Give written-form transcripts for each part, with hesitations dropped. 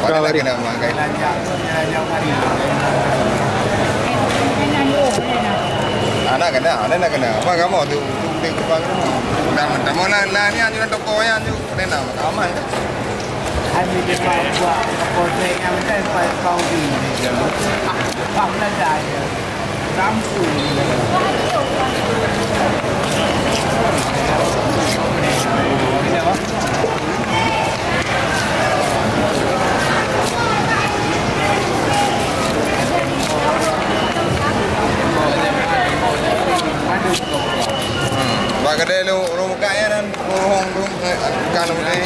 Kalau lagi nak makan. Anak kena, anak kena. Apa kamu tu? Tuk apa kamu? Dah mula ni anju nak tokonya anju kena apa? Kami depan buat kontrak yang depan kaudi. Kamu nak daya, kamu. Bagaikan lu rumah kaya dan rumah kanu ni.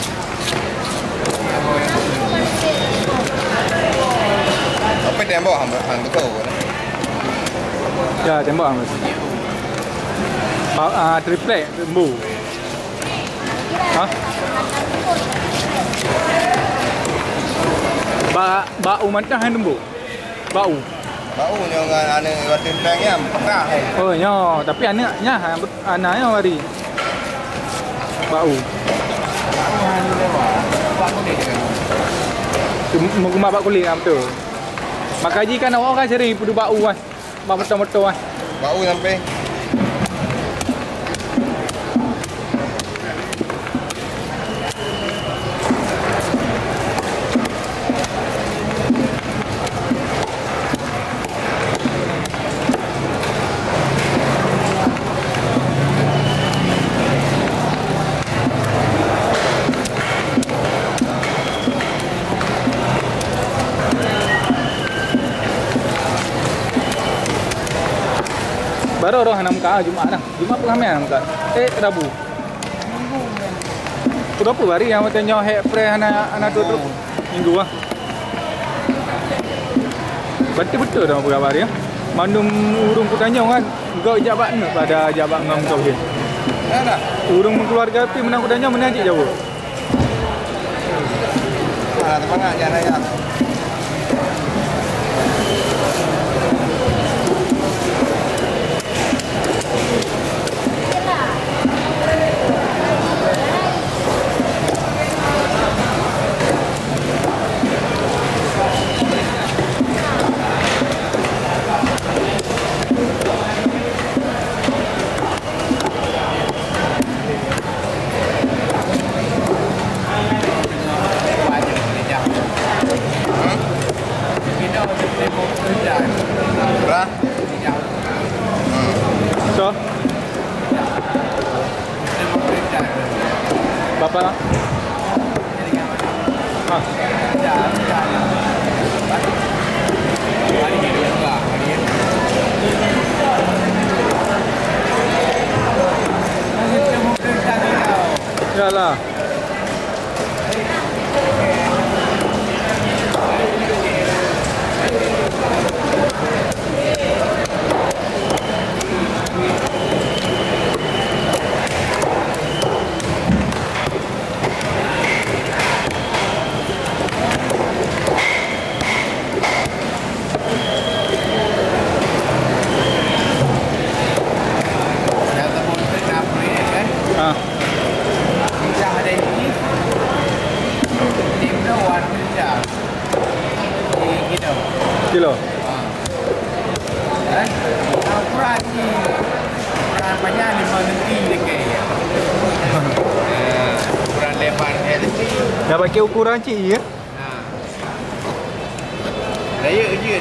Apa tembok hampir tu? Ya tembok hampir. Ah triplek bu. Hah? Bau macam mana bu? Bau. Bau nyonya ane waktu tengah pernah. Oh nyonya, tapi anaknya anaknya hari bau. Mengumah bak kulit am tu. Makaji kan awak kan ceri pudu bau kan, bau motor-motor kan. Bau sampai. Baru orang enam kah Jumaat lah. Jumaat pergi mana enam kah? Rabu. Minggu. Berapa hari yang macam nyoh hek pre anak tu tu minggu lah. Betul-betul dah berapa hari ya? Mandum urung putanya kan? Gau jabat ni pada jabat ngam kau dia. Ada. Urung keluarga pi menang putanya mana aje jauh. Ah, tempat nak jalan ya. Berapa lah? Hah? Ya lah. Kilo. Eh? Ukuran ni, ukuran banyak 5 senti dekat. Ukuran lebar senti. Dah pakai ukuran cik ya? Ha. Layak je.